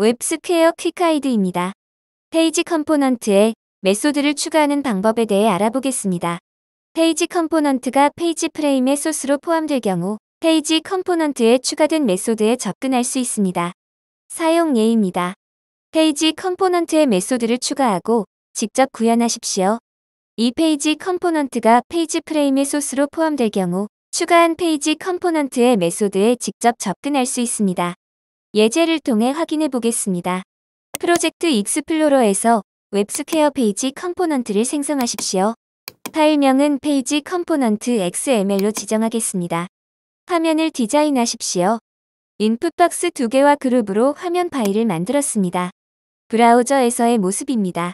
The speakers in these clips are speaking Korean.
웹스퀘어 퀵하이드입니다. 페이지 컴포넌트에 메소드를 추가하는 방법에 대해 알아보겠습니다. 페이지 컴포넌트가 페이지 프레임의 소스로 포함될 경우 페이지 컴포넌트에 추가된 메소드에 접근할 수 있습니다. 사용 예입니다. 페이지 컴포넌트에 메소드를 추가하고 직접 구현하십시오. 이 페이지 컴포넌트가 페이지 프레임의 소스로 포함될 경우 추가한 페이지 컴포넌트의 메소드에 직접 접근할 수 있습니다. 예제를 통해 확인해 보겠습니다. 프로젝트 익스플로러에서 웹스퀘어 페이지 컴포넌트를 생성하십시오. 파일명은 PageComponent.xml로 지정하겠습니다. 화면을 디자인하십시오. 인풋박스 2개와 그룹으로 화면 파일을 만들었습니다. 브라우저에서의 모습입니다.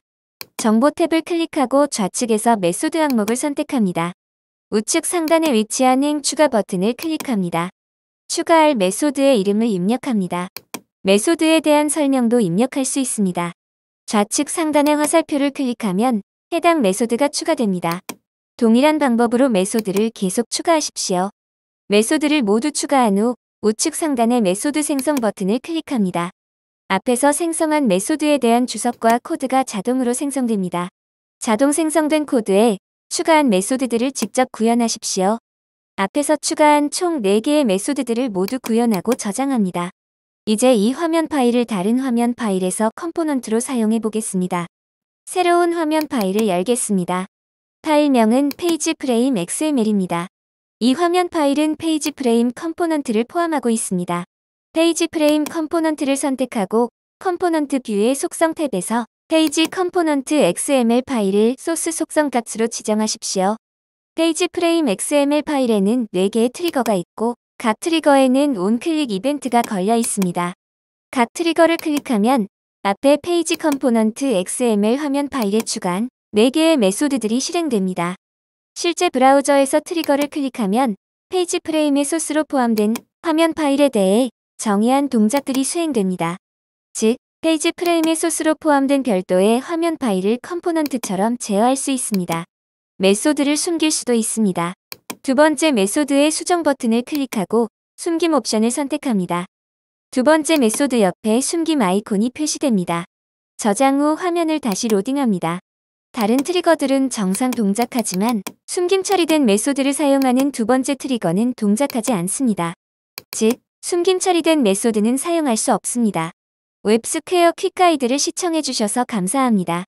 정보 탭을 클릭하고 좌측에서 메소드 항목을 선택합니다. 우측 상단에 위치한 행 추가 버튼을 클릭합니다. 추가할 메소드의 이름을 입력합니다. 메소드에 대한 설명도 입력할 수 있습니다. 좌측 상단의 화살표를 클릭하면 해당 메소드가 추가됩니다. 동일한 방법으로 메소드를 계속 추가하십시오. 메소드를 모두 추가한 후 우측 상단의 메소드 생성 버튼을 클릭합니다. 앞에서 생성한 메소드에 대한 주석과 코드가 자동으로 생성됩니다. 자동 생성된 코드에 추가한 메소드들을 직접 구현하십시오. 앞에서 추가한 총 4개의 메소드들을 모두 구현하고 저장합니다. 이제 이 화면 파일을 다른 화면 파일에서 컴포넌트로 사용해 보겠습니다. 새로운 화면 파일을 열겠습니다. 파일명은 PageFrame.xml입니다. 이 화면 파일은 PageFrame 컴포넌트를 포함하고 있습니다. PageFrame 컴포넌트를 선택하고 컴포넌트 뷰의 속성 탭에서 PageComponent.xml 파일을 소스 속성 값으로 지정하십시오. PageFrame.xml 파일에는 4개의 트리거가 있고 각 트리거에는 온클릭 이벤트가 걸려 있습니다. 각 트리거를 클릭하면 앞에 페이지 컴포넌트 XML 화면 파일에 추가한 4개의 메소드들이 실행됩니다. 실제 브라우저에서 트리거를 클릭하면 페이지 프레임의 소스로 포함된 화면 파일에 대해 정의한 동작들이 수행됩니다. 즉, 페이지 프레임의 소스로 포함된 별도의 화면 파일을 컴포넌트처럼 제어할 수 있습니다. 메소드를 숨길 수도 있습니다. 두 번째 메소드의 수정 버튼을 클릭하고 숨김 옵션을 선택합니다. 두 번째 메소드 옆에 숨김 아이콘이 표시됩니다. 저장 후 화면을 다시 로딩합니다. 다른 트리거들은 정상 동작하지만 숨김 처리된 메소드를 사용하는 두 번째 트리거는 동작하지 않습니다. 즉, 숨김 처리된 메소드는 사용할 수 없습니다. 웹스퀘어 퀵가이드를 시청해주셔서 감사합니다.